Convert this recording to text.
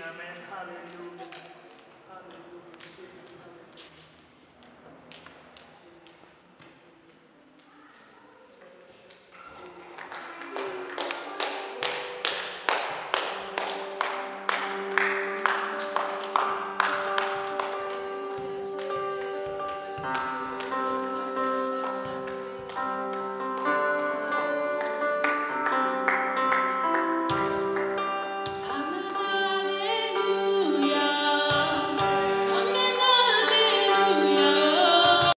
Amen. Hallelujah. Hallelujah.